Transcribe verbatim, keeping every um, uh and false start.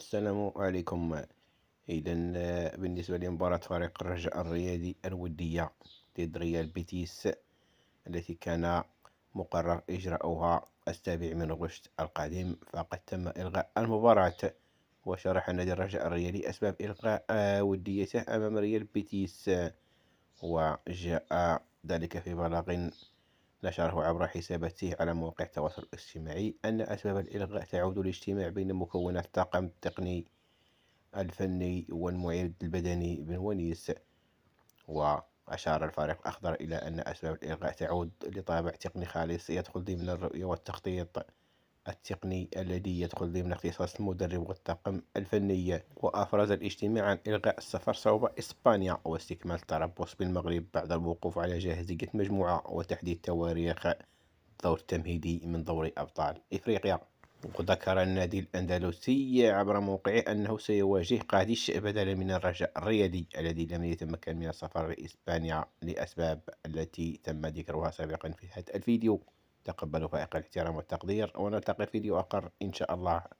السلام عليكم. اذا بالنسبه لمباراه فريق الرجاء الرياضي الوديه ضد ريال بيتيس التي كان مقرر اجراؤها السابع من غشت القادم، فقد تم الغاء المباراه. وشرح نادي الرجاء الرياضي اسباب الغاء وديته امام ريال بيتيس، وجاء ذلك في بلاغ نشره عبر حساباته على مواقع التواصل الاجتماعي أن أسباب الإلغاء تعود للاجتماع بين مكونات الطاقم التقني الفني والمعد البدني بن ونيس. وأشار الفريق الأخضر إلى أن أسباب الإلغاء تعود لطابع تقني خالص يدخل ضمن الرؤية والتخطيط التقني الذي يدخل ضمن اختصاص المدرب والطاقم الفني. وأفرز الاجتماع عن إلغاء السفر صوب إسبانيا واستكمال التربص بالمغرب بعد الوقوف على جاهزية مجموعة وتحديد تواريخ الدور التمهيدي من دوري أبطال إفريقيا. وذكر النادي الأندلسي عبر موقعه أنه سيواجه قادش بدلا من الرجاء الرياضي الذي لم يتمكن من السفر لإسبانيا لأسباب التي تم ذكرها سابقا في هذا الفيديو. تقبلوا فائق الاحترام والتقدير، ونلتقي في فيديو آخر إن شاء الله.